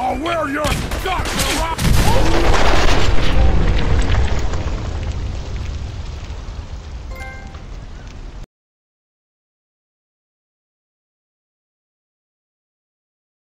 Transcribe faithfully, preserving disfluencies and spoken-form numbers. I'll wear your guts around!